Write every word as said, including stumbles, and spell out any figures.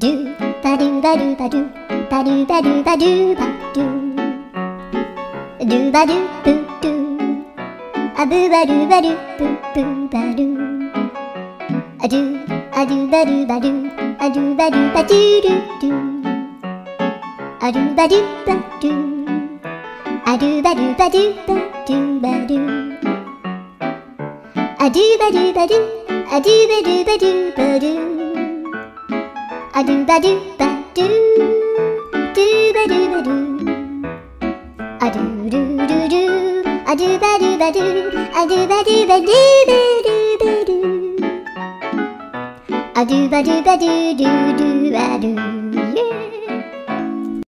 do ba do ba do ba do ba do ba do ba do ba do do ba do boo do a boo ba do ba do boo boo ba do a do a do ba do ba do a do ba do ba do do do a do ba do ba do a do ba do ba do ba do ba do a do ba do ba do a do ba do ba do ba do a do ba do ba do do ba do ba do a do do do do a do ba do ba do a do ba do ba do ba do ba do a do ba do ba do do do ba do